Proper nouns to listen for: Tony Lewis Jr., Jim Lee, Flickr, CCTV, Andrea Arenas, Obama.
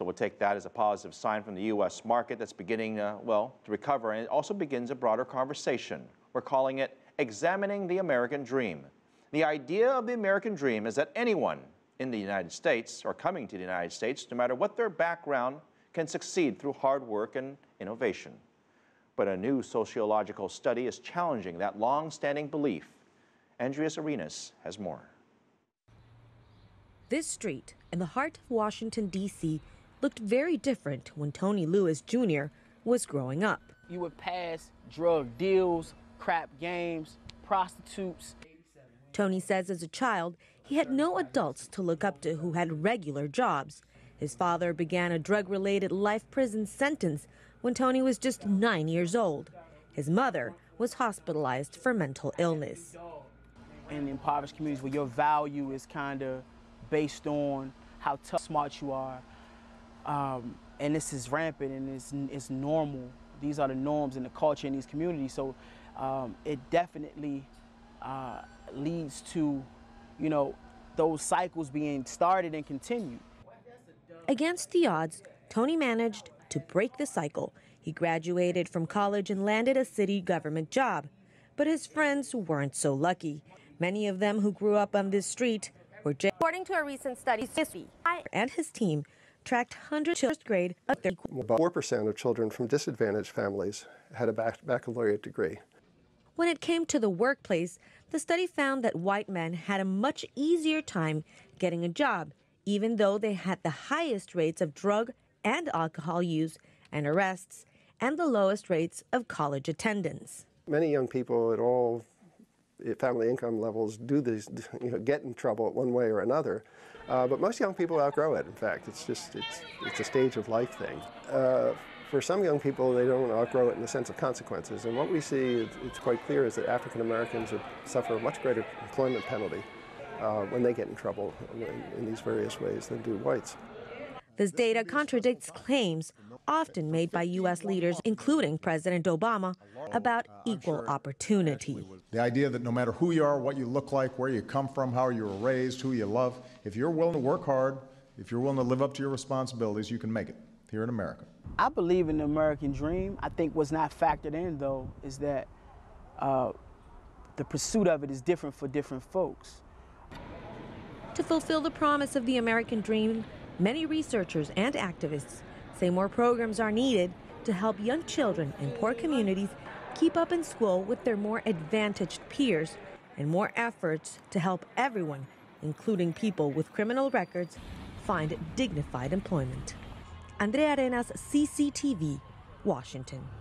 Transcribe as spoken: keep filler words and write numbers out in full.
So we'll take that as a positive sign from the U S market that's beginning, uh, well, to recover. And it also begins a broader conversation. We're calling it Examining the American Dream. The idea of the American Dream is that anyone in the United States or coming to the United States, no matter what their background, can succeed through hard work and innovation. But a new sociological study is challenging that long-standing belief. Andrea Arenas has more. This street in the heart of Washington, D C looked very different when Tony Lewis Junior was growing up. You would pass drug deals, crap games, prostitutes. Tony says as a child, he had no adults to look up to who had regular jobs. His father began a drug-related life prison sentence when Tony was just nine years old. His mother was hospitalized for mental illness. In impoverished communities where your value is kind of based on how tough, smart you are, um, and this is rampant and it's, it's normal. These are the norms and the culture in these communities, so um, it definitely uh, leads to, you know, those cycles being started and continued. Against the odds, Tony managed to break the cycle. He graduated from college and landed a city government job. But his friends weren't so lucky. Many of them who grew up on this street were jailed. According to a recent study, and his team tracked hundreds of grade up there. About four percent of children from disadvantaged families had a bac baccalaureate degree. When it came to the workplace, the study found that white men had a much easier time getting a job, even though they had the highest rates of drug and alcohol use and arrests and the lowest rates of college attendance. Many young people at all family income levels do these, you know, get in trouble one way or another, uh, but most young people outgrow it. In fact, it's just it's, it's a stage of life thing. Uh, for some young people, they don't outgrow it in the sense of consequences, and what we see, is, it's quite clear, is that African Americans suffer a much greater employment penalty Uh, when they get in trouble in, in these various ways than do whites. This data contradicts claims often made by U S leaders, including President Obama, about equal opportunity. The idea that no matter who you are, what you look like, where you come from, how you were raised, who you love, if you're willing to work hard, if you're willing to live up to your responsibilities, you can make it here in America. I believe in the American dream. I think what's not factored in, though, is that uh, the pursuit of it is different for different folks. To fulfill the promise of the American dream, many researchers and activists say more programs are needed to help young children in poor communities keep up in school with their more advantaged peers, and more efforts to help everyone, including people with criminal records, find dignified employment. Andrea Arenas, C C T V, Washington.